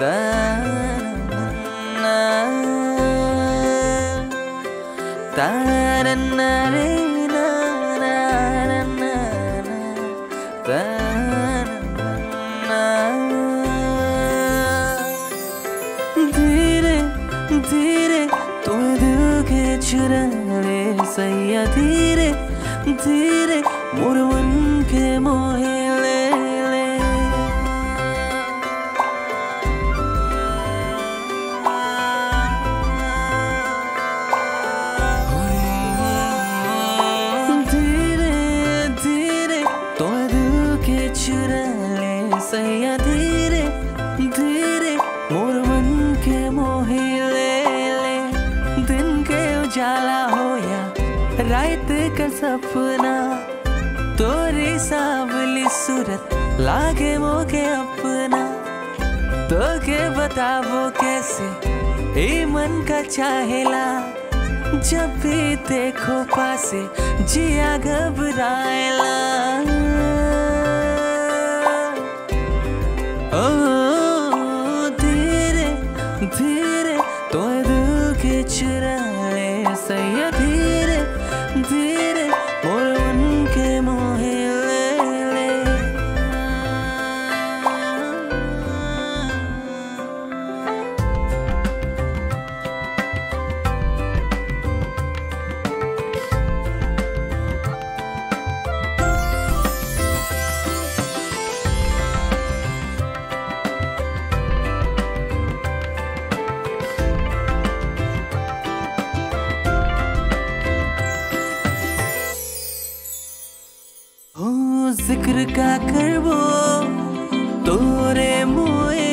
धीरे धीरे तू दिल के चुरा ले सैया, धीरे धीरे मुरवन के मोहे चुरा ले सैया, धीरे धीरे मोर मन के मोहे ले। दिन के उजाला हो या रात का सपना, तोरी सांवली सूरत लागे मोके अपना। तो के बतावो कैसे ए मन का चाहेला, जब भी देखो पासे जिया घबराएला। धीरे धीरे तो दिल के चुरा ले सैया, धीरे धीरे मोर मन के मोहे ले। जिक्र का करबो तोरे मोए,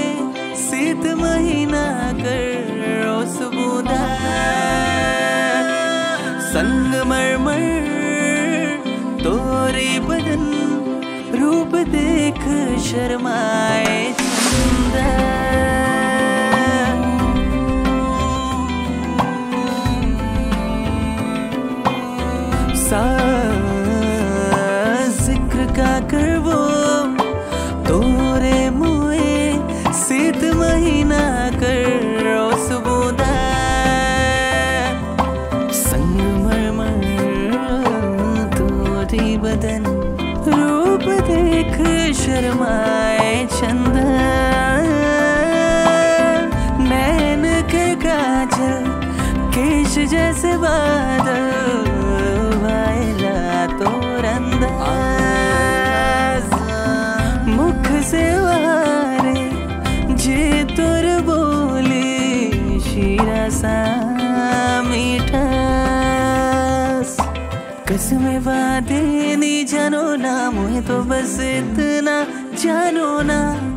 शीत महीना कर रोसबुदा। संगमरमर तोरे बदन रूप देख शर्माए चंदा। करवो तोरे मुए शीत महीना कर रोसबुदा। संगमरमर तोरी बदन रूप देख शर्माए चंदा। नैन के काजल केश जैसे बादल, वायला तो रंदा से वारे जे तोर बोली शीरा सा मीठास। कसमें वादे नहीं जानो ना मुहे, तो बस इतना जानो ना।